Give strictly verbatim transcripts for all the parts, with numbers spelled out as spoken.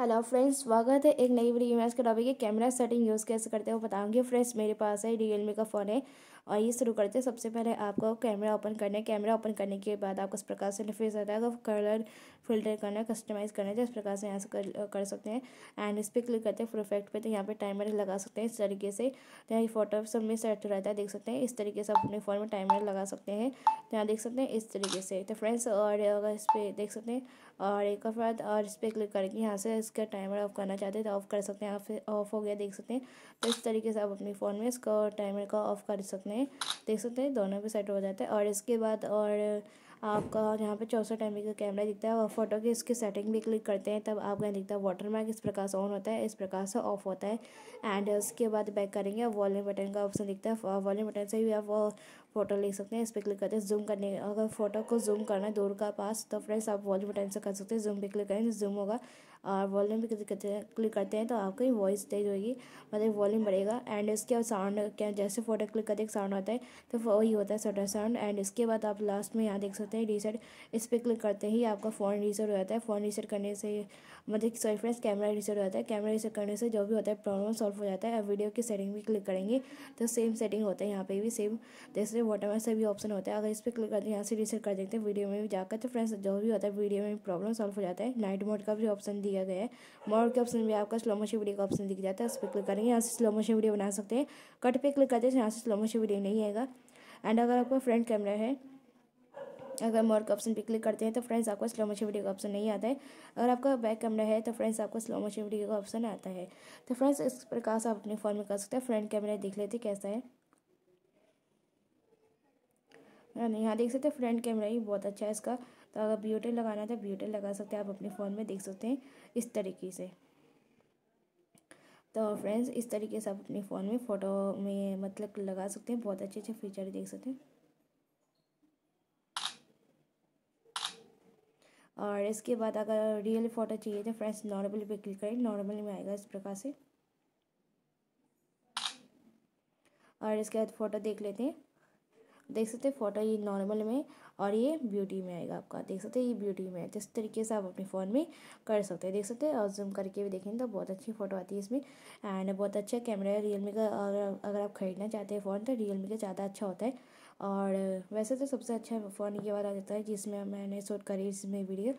Hello friends, स्वागत है एक नई वीडियो में। आज का टॉपिक है कैमरा सेटिंग यूज़ कैसे करते हो बताऊंगी। फ्रेंड्स, मेरे पास है रियलमी का फ़ोन है और ये शुरू करते हैं। सबसे पहले आपको कैमरा ओपन करना है। कैमरा ओपन करने के बाद आपको इस प्रकार से इंटरफेस आता है। कलर फिल्टर करना है, कस्टमाइज़ करना है, तो इस प्रकार से यहाँ से कर, कर सकते हैं। एंड इस पर क्लिक करते हैं परफेक्ट पे, तो यहाँ पे टाइमर लगा सकते हैं इस तरीके से। तो यहाँ फोटो सब में सेट रहता है, देख सकते हैं। इस तरीके से अपने फ़ोन में टाइमर लगा सकते हैं, तो यहाँ देख सकते हैं इस तरीके से। तो फ्रेंड्स, और अगर इस पर देख सकते हैं और एक अफराद और इस पर क्लिक करके यहाँ से इसका टाइमर ऑफ करना चाहते हैं तो ऑफ़ कर सकते हैं। आप ऑफ हो गया, देख सकते हैं। तो इस तरीके से आप अपने फ़ोन में इसका टाइमर का ऑफ कर सकते हैं, देख सकते हैं। दोनों पे सेट हो जाता है। और इसके बाद और आपका यहाँ पे चौसठ एम पी का कैमरा दिखता है। और फोटो की इसकी सेटिंग भी क्लिक करते हैं तब आपका यहाँ दिखता है वाटरमार्क। इस प्रकार से ऑन होता है, इस प्रकार से ऑफ होता है। एंड उसके बाद बैक करेंगे, वॉल्यूम बटन का ऑप्शन दिखता है। वॉल्यूम बटन से भी आप वो फोटो ले सकते हैं। इस पर क्लिक करते हैं जूम करने। अगर फोटो को जूम करना है दूर का पास तो फ्रेंड्स आप वॉल्यूम बटन से कर सकते हैं। जूम पे क्लिक करेंगे, जूम होगा। और वॉल्यूम पे क्लिक करते हैं तो आपकी वॉइस तेज होगी, मतलब वॉल्यूम बढ़ेगा। एंड इसके बाद साउंड क्या, जैसे फोटो क्लिक करते एक साउंड होता है तो वही होता है शटर साउंड। एंड इसके बाद आप लास्ट में यहाँ देख सकते हैं रीसेट। इस पर क्लिक करते ही आपका फ़ोन रीसेट हो जाता है। फ़ोन रीसेट करने से मतलब सॉरी फ्रेंड्स, कैमरा रीसेट हो जाता है। कैमरा रीसेट करने से जो भी होता है प्रॉब्लम सॉल्व हो जाता है। वीडियो की सेटिंग भी क्लिक करेंगे तो सेम सेटिंग होता है। यहाँ पे भी सेम जैसे वाटरमार्क से भी ऑप्शन होता है। अगर इस पर क्लिक करते हैं यहाँ से रीसेट कर देते हैं वीडियो में भी जाकर, तो फ्रेंड्स जो भी होता है वीडियो में प्रॉब्लम सॉल्व हो जाता है। नाइट मोड का भी ऑप्शन दिया गया है। मोड के ऑप्शन में आपका स्लो मोशन वीडियो का ऑप्शन दिख जाता है। उस पर क्लिक करेंगे, यहाँ से स्लो मोशन वीडियो बना सकते हैं। कट पे क्लिक करते हैं यहाँ से स्लो मोशन वीडियो नहीं आएगा। एंड अगर आपका फ्रंट कैमरा है, अगर मोर का ऑप्शन पे क्लिक करते हैं तो फ्रेंड्स आपको स्लो मोशन वीडियो का ऑप्शन नहीं आता है। अगर आपका बैक कैमरा है तो फ्रेंड्स आपको स्लो मोशन वीडियो का ऑप्शन आता है। तो फ्रेंड्स इस प्रकार से आप अपने फ़ोन में कर सकते हैं। फ्रंट कैमरा देख लेते कैसा है। यहाँ देख सकते हैं फ्रंट कैमरा ही बहुत अच्छा है इसका। तो अगर ब्यूटी लगाना है तो ब्यूटी लगा सकते हैं आप अपने फ़ोन में, देख सकते हैं इस तरीके से। तो फ्रेंड्स इस तरीके से आप अपने फ़ोन में फ़ोटो में मतलब लगा सकते हैं। बहुत अच्छे अच्छे फीचर देख सकते हैं। और इसके बाद अगर रियल फ़ोटो चाहिए तो फ्रेंड्स नॉर्मल पे क्लिक करें, नॉर्मल में आएगा इस प्रकार से। और इसके बाद फ़ोटो देख लेते हैं, देख सकते हैं फ़ोटो ये नॉर्मल में और ये ब्यूटी में आएगा आपका, देख सकते हैं ये ब्यूटी में है। तो इस तरीके से आप अपने फ़ोन में कर सकते हैं, देख सकते हैं। और जूम करके भी देखें तो बहुत अच्छी फ़ोटो आती है इसमें। एंड बहुत अच्छा कैमरा है रियलमी का। अगर अगर आप खरीदना चाहते हैं फ़ोन तो रियलमी का ज़्यादा अच्छा होता है। और वैसे तो सबसे अच्छा फ़ोन ये वाला रहता है जिसमें मैंने शूट करी इसमें वीडियो।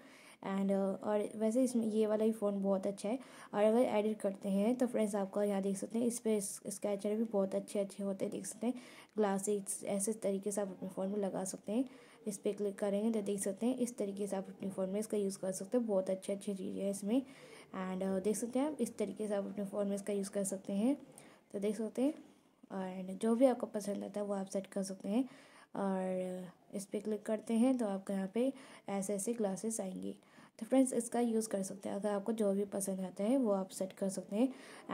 एंड और वैसे इसमें ये वाला ही फ़ोन बहुत अच्छा है। और अगर एडिट करते हैं तो फ्रेंड्स आपका यहाँ देख सकते हैं इस पर स्केचर भी बहुत अच्छे अच्छे होते हैं, देख सकते हैं। ग्लासेस ऐसे तरीके से आप अपने फ़ोन में लगा सकते हैं। इस पर क्लिक करेंगे तो देख सकते हैं इस तरीके से आप अपने फ़ोन में इसका यूज़ कर सकते हैं। बहुत अच्छी अच्छी चीज़ें हैं इसमें। एंड देख सकते हैं आप इस तरीके से आप अपने फ़ोन में इसका यूज़ कर सकते हैं, तो देख सकते हैं। और जो भी आपको पसंद आता है वो आप सेट कर सकते हैं। और इस पर क्लिक करते हैं तो आपको यहाँ पे ऐसे ऐसे ग्लासेस आएंगी। तो फ्रेंड्स इसका यूज़ कर सकते हैं। अगर आपको जो भी पसंद आता है वो आप सेट कर सकते हैं।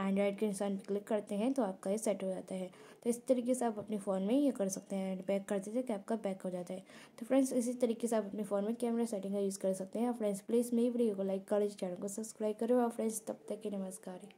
एंड राइट के इंसान पर क्लिक करते हैं तो आपका ये सेट हो जाता है। तो इस तरीके से आप अपने फ़ोन में ये कर सकते हैं। एंड बैक करते थे कि आपका बैक हो जाता है। तो फ्रेंड्स इसी तरीके से आप अपने फ़ोन में कैमरा सेटिंग का यूज़ कर सकते हैं। और फ्रेंड्स प्लीज़ मेरी वीडियो को लाइक करें, चैनल को सब्सक्राइब करें। और फ्रेंड्स तब तक के नमस्कार।